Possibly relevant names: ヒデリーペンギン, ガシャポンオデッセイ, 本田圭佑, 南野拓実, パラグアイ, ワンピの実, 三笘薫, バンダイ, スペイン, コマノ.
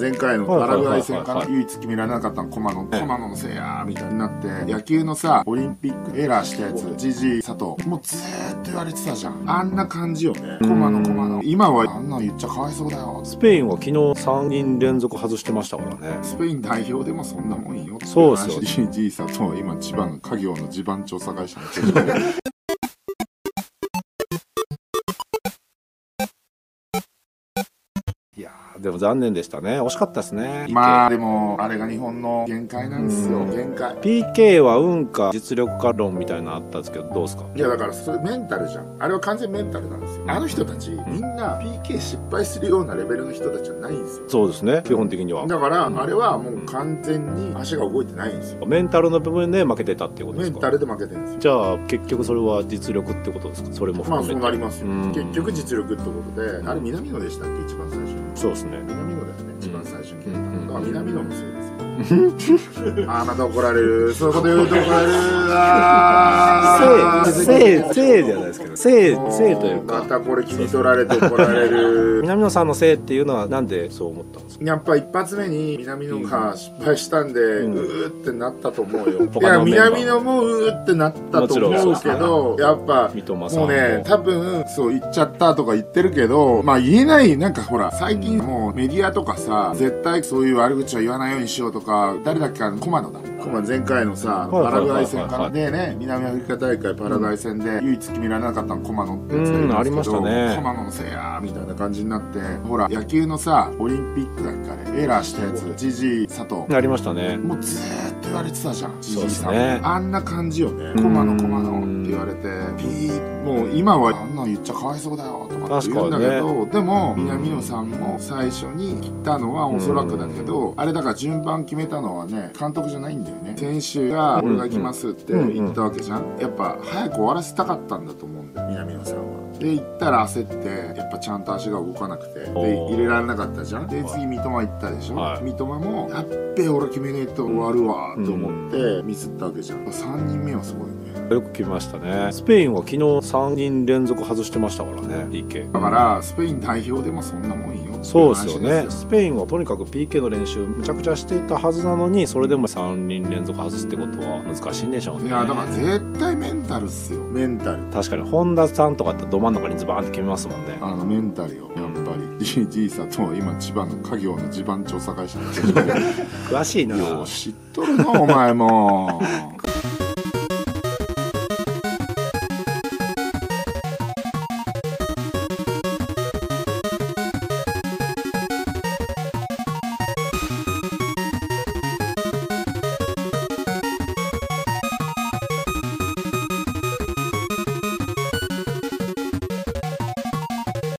前回のパラグアイ戦から唯一決められなかったのコマノのせいやーみたいになって、野球のさ、オリンピックエラーしたやつ、ジジイ佐藤もうずーっと言われてたじゃん。あんな感じよね、コマノ。今はあんな言っちゃかわいそうだよ。スペインは昨日3人連続外してましたからね。スペイン代表でもそんなもんよ。そうですよ。ジジイ佐藤、今千葉の家業の地盤調査会社の手伝いでも残念でしたね。惜しかったですね。まあでもあれが日本の限界なんですよ、限界。 PK は運か実力か論みたいなのあったんですけど、どうですか？いやだからそれメンタルじゃん。あれは完全メンタルなんですよ。あの人たちみんな PK 失敗するようなレベルの人たちじゃないんですよ。そうですね、基本的には。だからあれはもう完全に足が動いてないんですよ。メンタルの部分で負けてたっていうことですか？メンタルで負けてるんですよ。じゃあ結局それは実力ってことですか？それも含めて。まあそうなりますよ、結局実力ってことで。あれ南野でしたっけ、一番最初に。そうですね、南野だよね、一番最初に聞いたことは。南野のせいですよ。ああ、また怒られる。そういうこと言うと怒られる。ああ、せいじゃないですけど、せいというか、またこれ切り取られて怒られる。南野さんのせいっていうのはなんでそう思ったんですか？やっぱ一発目に南野が失敗したんで、うーってなったと思うよ。いや、南野もうーってなったと思うけど、やっぱもうね、多分そう言っちゃったとか言ってるけど、まあ言えない。なんかほら最近もうメディアとかさ、絶対そういう悪口は言わないようにしようとか。誰だっけか、コマノ前回のさ、パラグアイ戦からでね、南アフリカ大会パラグアイ戦で唯一決められなかったのコマノってやつがいるんですけど、ありましたね、コマノのせいやーみたいな感じになって。ほら野球のさ、オリンピックなんかでエラーしたやつ、ジジイ佐藤ありましたね、もうずーっと言われてたじゃん、ジジイ佐藤。あんな感じよね、コマノって言われて、ピー、もう今はあんな言っちゃかわいそうだよとかって言うんだけど、でも南野さんも最初に言ったのはおそらくだけど、あれだから順番決めたのはね、監督じゃないんだよね。選手が「俺が来ます」って言ったわけじゃん。やっぱ早く終わらせたかったんだと思うんだよ、南野さんは。で行ったら焦って、やっぱちゃんと足が動かなくて、で入れられなかったじゃん。で次三笘行ったでしょ、三笘も「やっべえ俺決めねえと終わるわ」と思ってミスったわけじゃん。3人目はすごいね、よく決めましたね。スペインは昨日3人連続外してましたからね、 PK。 だからスペイン代表でもそんなもんいいよ。そうですよね。スペインはとにかく PK の練習むちゃくちゃしていたはずなのに、それでも3人連続外すってことは難しいんでしょうね。いやだから絶対メンタルっすよ、メンタル。確かに本田さんとかってど真ん中にズバーンって決めますもんね。あのメンタルよ、やっぱり。じいさんと今千葉の家業の地盤調査会社の詳しいな。よう知っとるなお前も。